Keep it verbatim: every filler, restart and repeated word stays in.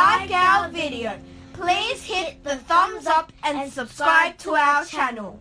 Live Gal video. Please hit the thumbs up and subscribe to our channel.